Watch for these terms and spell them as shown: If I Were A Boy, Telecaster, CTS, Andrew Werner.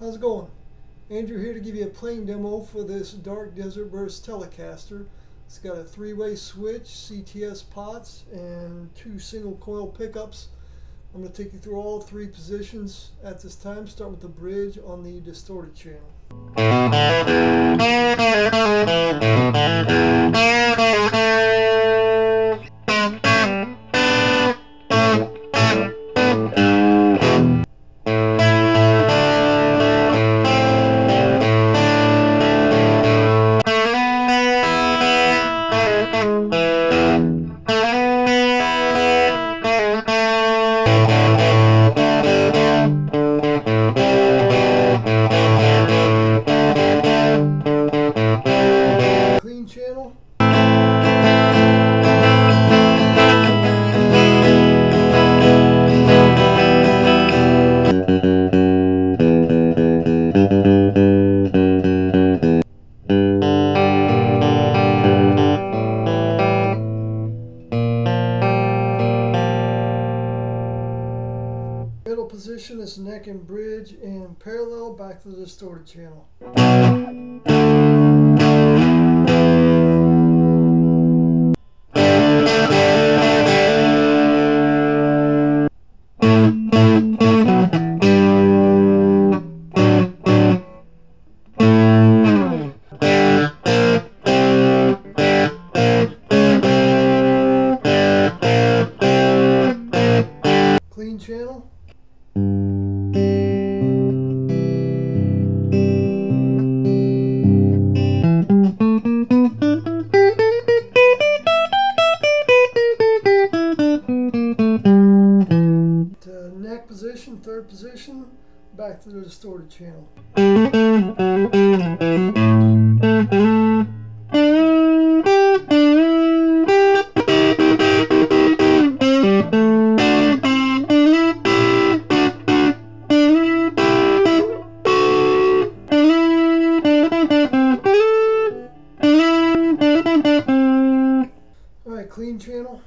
How's it going? Andrew here to give you a playing demo for this Dark Desert Burst Telecaster. It's got a three-way switch, CTS pots, and two single coil pickups. I'm going to take you through all three positions at this time, start with the bridge on the distorted channel. Middle position is neck and bridge and parallel back to the distorted channel. Clean channel. Neck position, third position, back to the distorted channel. Clean channel.